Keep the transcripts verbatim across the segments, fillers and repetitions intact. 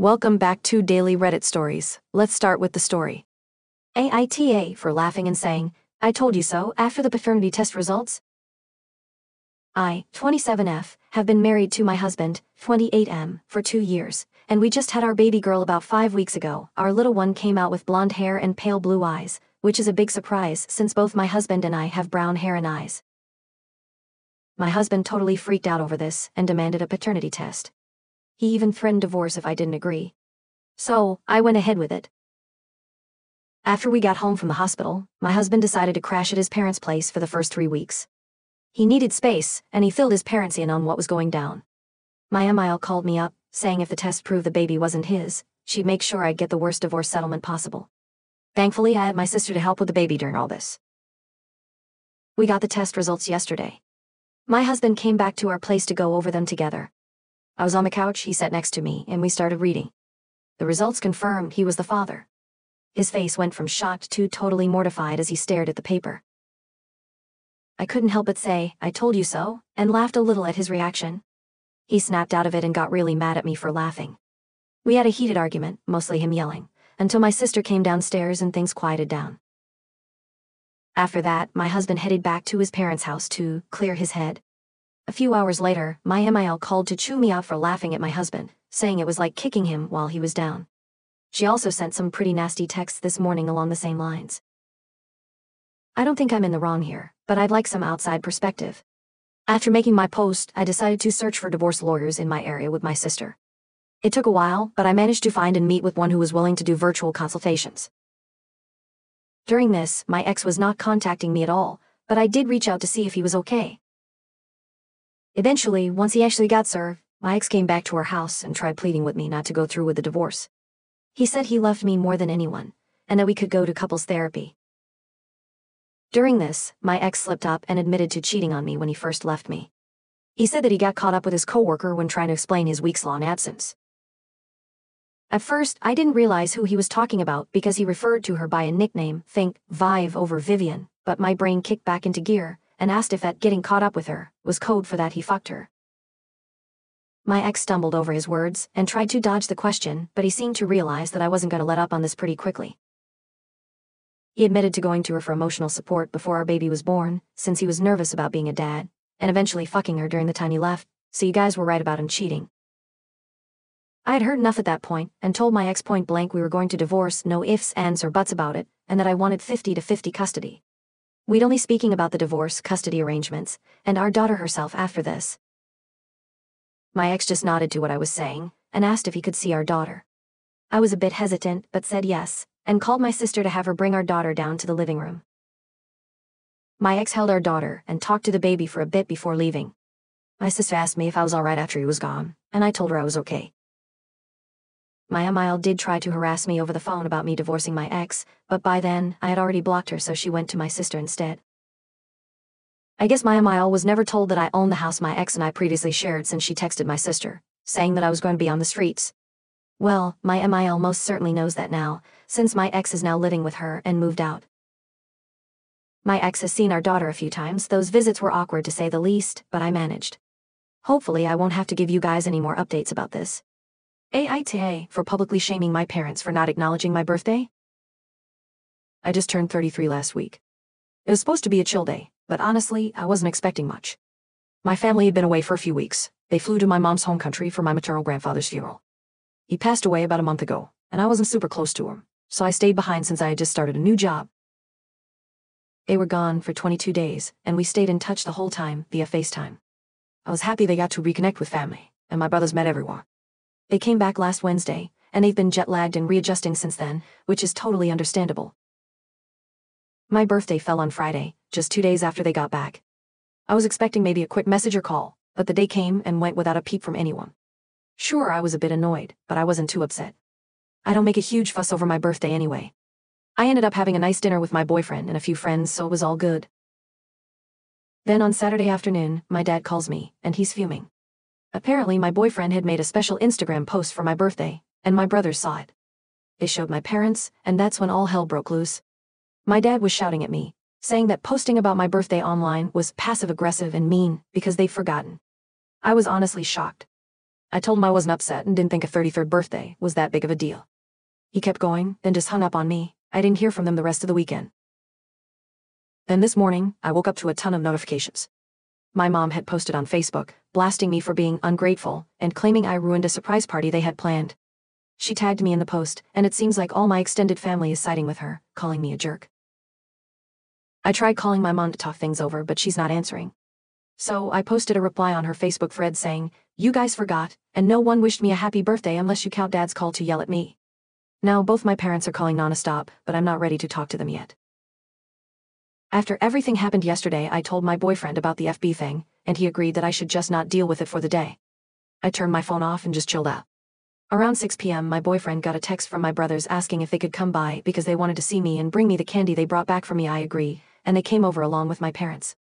Welcome back to Daily Reddit Stories. Let's start with the story. A I T A for laughing and saying, "I told you so" after the paternity test results. I, twenty-seven F, have been married to my husband, twenty-eight M, for two years, and we just had our baby girl about five weeks ago. Our little one came out with blonde hair and pale blue eyes, which is a big surprise since both my husband and I have brown hair and eyes. My husband totally freaked out over this and demanded a paternity test. He even threatened divorce if I didn't agree. So, I went ahead with it. After we got home from the hospital, my husband decided to crash at his parents' place for the first three weeks. He needed space, and he filled his parents in on what was going down. My M I L called me up, saying if the test proved the baby wasn't his, she'd make sure I'd get the worst divorce settlement possible. Thankfully, I had my sister to help with the baby during all this. We got the test results yesterday. My husband came back to our place to go over them together. I was on the couch, he sat next to me, and we started reading. The results confirmed he was the father. His face went from shocked to totally mortified as he stared at the paper. I couldn't help but say, "I told you so," and laughed a little at his reaction. He snapped out of it and got really mad at me for laughing. We had a heated argument, mostly him yelling, until my sister came downstairs and things quieted down. After that, my husband headed back to his parents' house to clear his head. A few hours later, my M I L called to chew me out for laughing at my husband, saying it was like kicking him while he was down. She also sent some pretty nasty texts this morning along the same lines. I don't think I'm in the wrong here, but I'd like some outside perspective. After making my post, I decided to search for divorce lawyers in my area with my sister. It took a while, but I managed to find and meet with one who was willing to do virtual consultations. During this, my ex was not contacting me at all, but I did reach out to see if he was okay. Eventually, once he actually got served, my ex came back to our house and tried pleading with me not to go through with the divorce. He said he loved me more than anyone, and that we could go to couples therapy. During this, my ex slipped up and admitted to cheating on me when he first left me. He said that he got caught up with his coworker when trying to explain his weeks-long absence. At first, I didn't realize who he was talking about because he referred to her by a nickname, think Vive over Vivian, but my brain kicked back into gear and asked if that getting caught up with her was code for that he fucked her. My ex stumbled over his words and tried to dodge the question, but he seemed to realize that I wasn't going to let up on this pretty quickly. He admitted to going to her for emotional support before our baby was born, since he was nervous about being a dad, and eventually fucking her during the time he left, so you guys were right about him cheating. I had heard enough at that point, and told my ex point blank we were going to divorce, no ifs, ands, or buts about it, and that I wanted fifty to fifty custody. We'd only speaking about the divorce custody arrangements, and our daughter herself after this. My ex just nodded to what I was saying, and asked if he could see our daughter. I was a bit hesitant, but said yes, and called my sister to have her bring our daughter down to the living room. My ex held our daughter and talked to the baby for a bit before leaving. My sister asked me if I was alright after he was gone, and I told her I was okay. My M I L did try to harass me over the phone about me divorcing my ex, but by then, I had already blocked her, so she went to my sister instead. I guess my M I L was never told that I owned the house my ex and I previously shared, since she texted my sister, saying that I was going to be on the streets. Well, my M I L most certainly knows that now, since my ex is now living with her and moved out. My ex has seen our daughter a few times. Those visits were awkward to say the least, but I managed. Hopefully I won't have to give you guys any more updates about this. A I T A for publicly shaming my parents for not acknowledging my birthday. I just turned thirty-three last week. It was supposed to be a chill day, but honestly, I wasn't expecting much. My family had been away for a few weeks. They flew to my mom's home country for my maternal grandfather's funeral. He passed away about a month ago, and I wasn't super close to him, so I stayed behind since I had just started a new job. They were gone for twenty-two days, and we stayed in touch the whole time via FaceTime. I was happy they got to reconnect with family, and my brothers met everyone. They came back last Wednesday, and they've been jet-lagged and readjusting since then, which is totally understandable. My birthday fell on Friday, just two days after they got back. I was expecting maybe a quick message or call, but the day came and went without a peep from anyone. Sure, I was a bit annoyed, but I wasn't too upset. I don't make a huge fuss over my birthday anyway. I ended up having a nice dinner with my boyfriend and a few friends, so it was all good. Then on Saturday afternoon, my dad calls me, and he's fuming. Apparently my boyfriend had made a special Instagram post for my birthday, and my brothers saw it. They showed my parents, and that's when all hell broke loose. My dad was shouting at me, saying that posting about my birthday online was passive-aggressive and mean because they'd forgotten. I was honestly shocked. I told him I wasn't upset and didn't think a thirty-third birthday was that big of a deal. He kept going, then just hung up on me. I didn't hear from them the rest of the weekend. Then this morning, I woke up to a ton of notifications. My mom had posted on Facebook, blasting me for being ungrateful and claiming I ruined a surprise party they had planned. She tagged me in the post, and it seems like all my extended family is siding with her, calling me a jerk. I tried calling my mom to talk things over, but she's not answering. So I posted a reply on her Facebook thread saying, "You guys forgot, and no one wished me a happy birthday unless you count Dad's call to yell at me." Now both my parents are calling nonstop, but I'm not ready to talk to them yet. After everything happened yesterday, I told my boyfriend about the F B thing, and he agreed that I should just not deal with it for the day. I turned my phone off and just chilled out. Around six p m my boyfriend got a text from my brothers asking if they could come by because they wanted to see me and bring me the candy they brought back for me. I agree, and they came over along with my parents.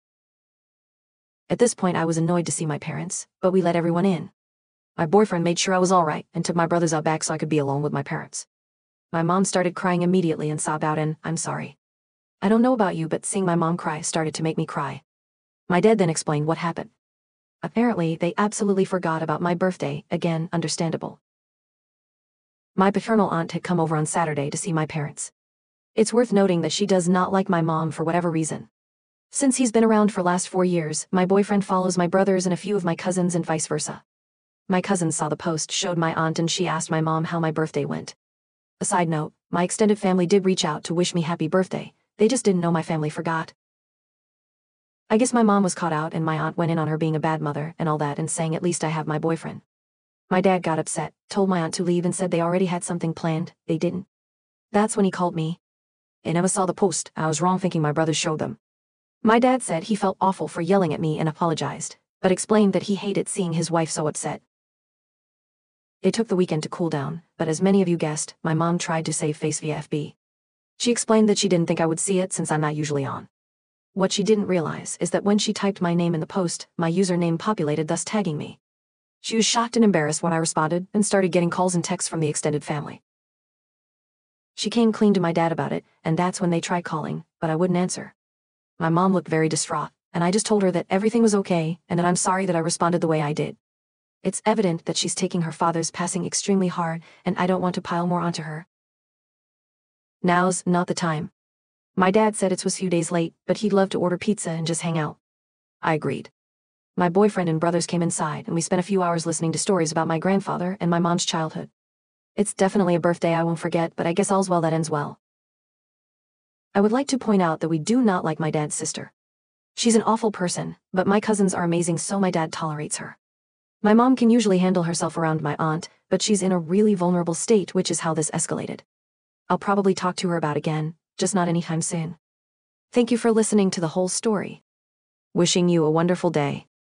At this point I was annoyed to see my parents, but we let everyone in. My boyfriend made sure I was alright and took my brothers out back so I could be alone with my parents. My mom started crying immediately and sobbed out an, "I'm sorry." I don't know about you, but seeing my mom cry started to make me cry. My dad then explained what happened. Apparently, they absolutely forgot about my birthday, again, understandable. My paternal aunt had come over on Saturday to see my parents. It's worth noting that she does not like my mom for whatever reason. Since he's been around for last four years, my boyfriend follows my brothers and a few of my cousins and vice versa. My cousins saw the post, showed my aunt, and she asked my mom how my birthday went. A side note, my extended family did reach out to wish me happy birthday. They just didn't know my family forgot. I guess my mom was caught out and my aunt went in on her being a bad mother and all that and saying at least I have my boyfriend. My dad got upset, told my aunt to leave and said they already had something planned, they didn't. That's when he called me. "I never saw the post, I was wrong thinking my brother showed them." My dad said he felt awful for yelling at me and apologized, but explained that he hated seeing his wife so upset. It took the weekend to cool down, but as many of you guessed, my mom tried to save face via F B. She explained that she didn't think I would see it since I'm not usually on. What she didn't realize is that when she typed my name in the post, my username populated, thus tagging me. She was shocked and embarrassed when I responded and started getting calls and texts from the extended family. She came clean to my dad about it, and that's when they tried calling, but I wouldn't answer. My mom looked very distraught, and I just told her that everything was okay and that I'm sorry that I responded the way I did. It's evident that she's taking her father's passing extremely hard, and I don't want to pile more onto her. Now's not the time. My dad said it was a few days late, but he'd love to order pizza and just hang out. I agreed. My boyfriend and brothers came inside and we spent a few hours listening to stories about my grandfather and my mom's childhood. It's definitely a birthday I won't forget, but I guess all's well that ends well. I would like to point out that we do not like my dad's sister. She's an awful person, but my cousins are amazing, so my dad tolerates her. My mom can usually handle herself around my aunt, but she's in a really vulnerable state, which is how this escalated. I'll probably talk to her about again, just not anytime soon. Thank you for listening to the whole story. Wishing you a wonderful day.